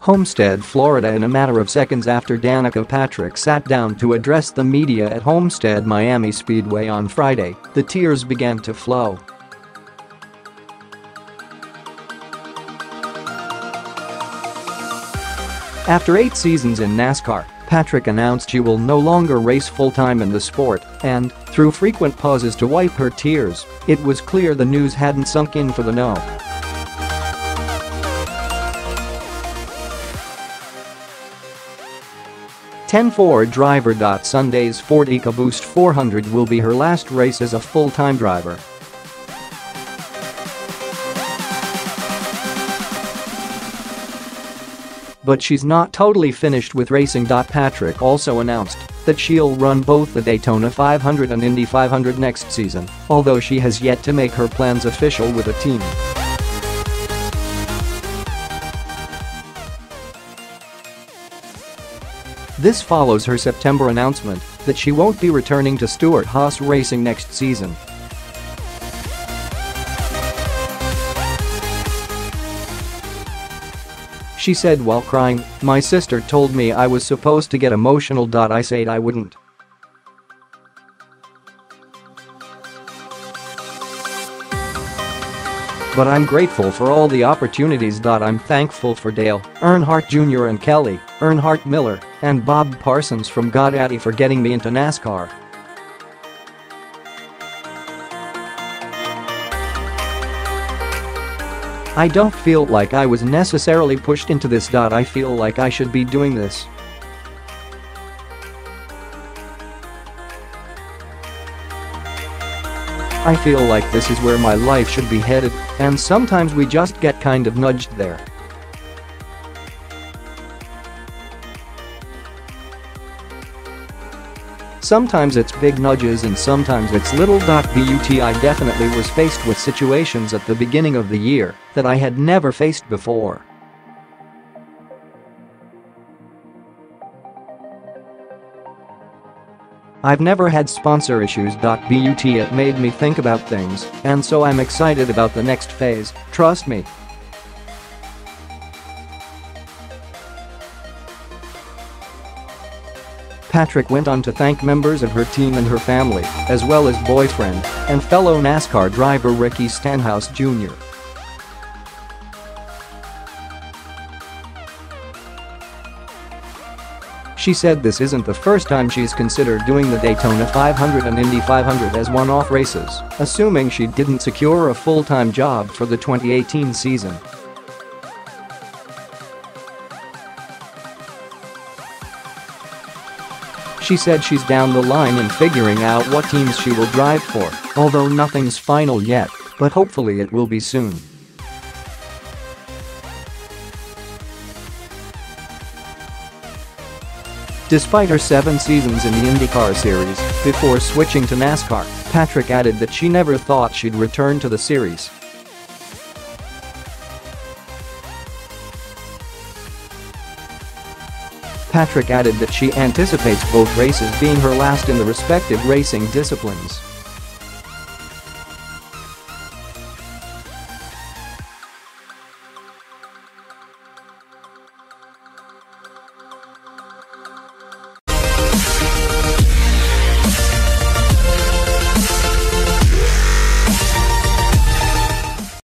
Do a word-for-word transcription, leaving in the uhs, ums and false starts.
Homestead, Florida. In a matter of seconds after Danica Patrick sat down to address the media at Homestead-Miami Speedway on Friday, the tears began to flow. After eight seasons in NASCAR, Patrick announced she will no longer race full-time in the sport, and, through frequent pauses to wipe her tears, it was clear the news hadn't sunk in for the no. ten four driver. Sunday's Ford EcoBoost four hundred will be her last race as a full-time driver. But she's not totally finished with racing. Patrick also announced that she'll run both the Daytona five hundred and Indy five hundred next season, although she has yet to make her plans official with a team. This follows her September announcement that she won't be returning to Stewart-Haas Racing next season. She said while crying, "My sister told me I was supposed to get emotional. I said I wouldn't." But I'm grateful for all the opportunities. I'm thankful for Dale Earnhardt Junior and Kelley Earnhardt Miller and Bob Parsons from GoDaddy for getting me into NASCAR. I don't feel like I was necessarily pushed into this. I feel like I should be doing this. I feel like this is where my life should be headed, and sometimes we just get kind of nudged there. Sometimes it's big nudges and sometimes it's little. But I definitely was faced with situations at the beginning of the year that I had never faced before. I've never had sponsor issues. But it made me think about things, and so I'm excited about the next phase, trust me. Patrick went on to thank members of her team and her family, as well as boyfriend and fellow NASCAR driver Ricky Stenhouse Junior She said this isn't the first time she's considered doing the Daytona five hundred and Indy five hundred as one-off races, assuming she didn't secure a full-time job for the twenty eighteen season. She said she's down the line in figuring out what teams she will drive for, although nothing's final yet, but hopefully it will be soon. Despite her seven seasons in the IndyCar Series before switching to NASCAR, Patrick added that she never thought she'd return to the series. Patrick added that she anticipates both races being her last in the respective racing disciplines.